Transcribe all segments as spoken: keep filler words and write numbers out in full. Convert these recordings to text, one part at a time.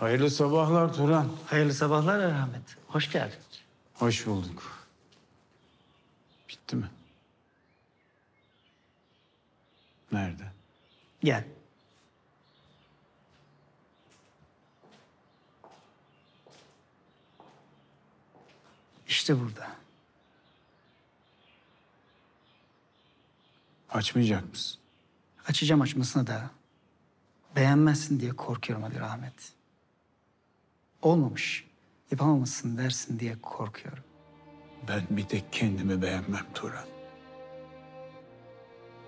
Hayırlı sabahlar Turan. Hayırlı sabahlar Ahmet. Hoş geldin. Hoş bulduk. Bitti mi? Nerede? Gel. İşte burada. Açmayacak mısın? Açacağım açmasına da beğenmezsin diye korkuyorum Ali Ahmet. Olmamış, yapamamışsın dersin diye korkuyorum. Ben bir tek kendimi beğenmem Turan.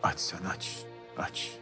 Aç sen aç, aç.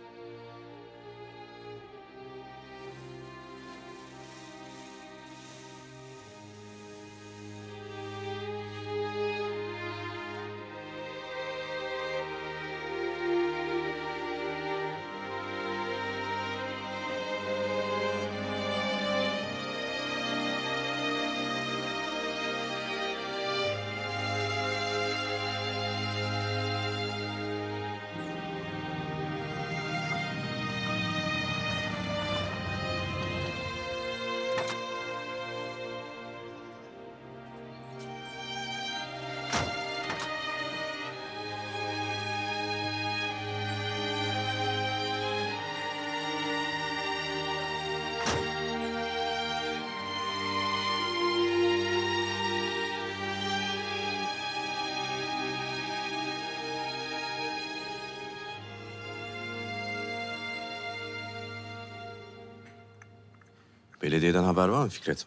Belediyeden haber var mı Fikret?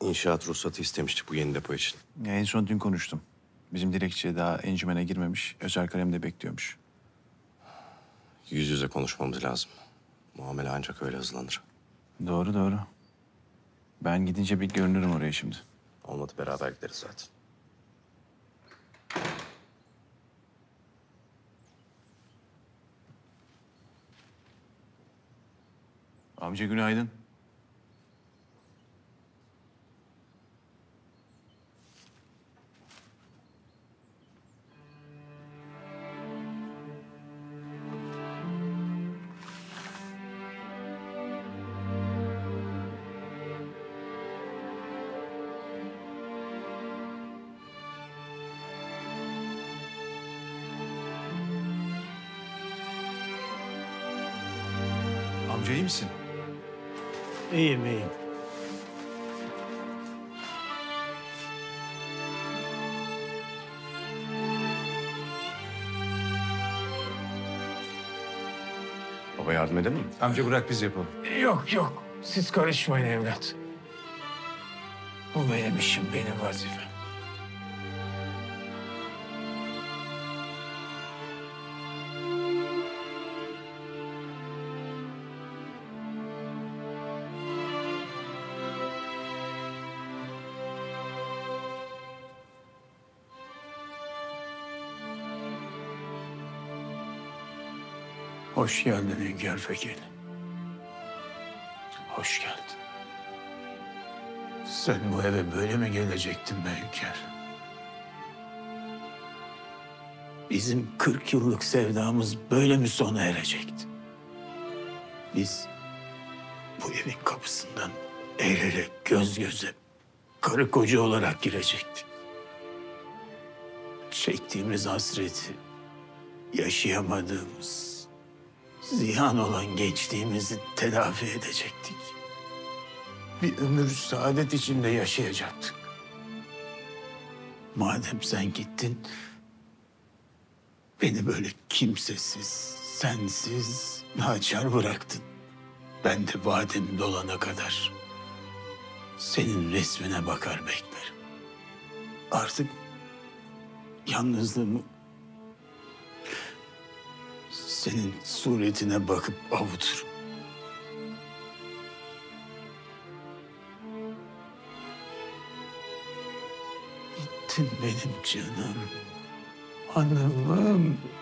İnşaat ruhsatı istemiştik bu yeni depo için. Ya en son dün konuştum. Bizim dilekçe daha encümene girmemiş, özel kalemde bekliyormuş. Yüz yüze konuşmamız lazım. Muamele ancak öyle hızlanır. Doğru doğru. Ben gidince bir görünürüm oraya şimdi. Olmadı beraber gideriz zaten. Amca günaydın. Amca iyi misin? İyiyim, iyiyim. Baba yardım edelim mi? Amca bırak biz yapalım. Yok yok, siz karışmayın evlat. Bu benim işim, benim vazifem. Hoş geldin Hünkâr Fekeli. Hoş geldin. Sen bu eve böyle mi gelecektin be Hünkâr? Bizim kırk yıllık sevdamız böyle mi sona erecekti? Biz bu evin kapısından el ele göz göze karı koca olarak girecektik. Çektiğimiz hasreti, yaşayamadığımız, ziyan olan gençliğimizi telafi edecektik. Bir ömür saadet içinde yaşayacaktık. Madem sen gittin, beni böyle kimsesiz, sensiz, naçar bıraktın. Ben de vadem dolana kadar senin resmine bakar beklerim. Artık yalnızlığımı senin suretine bakıp avuturum. Gittin benim canım, hanımım.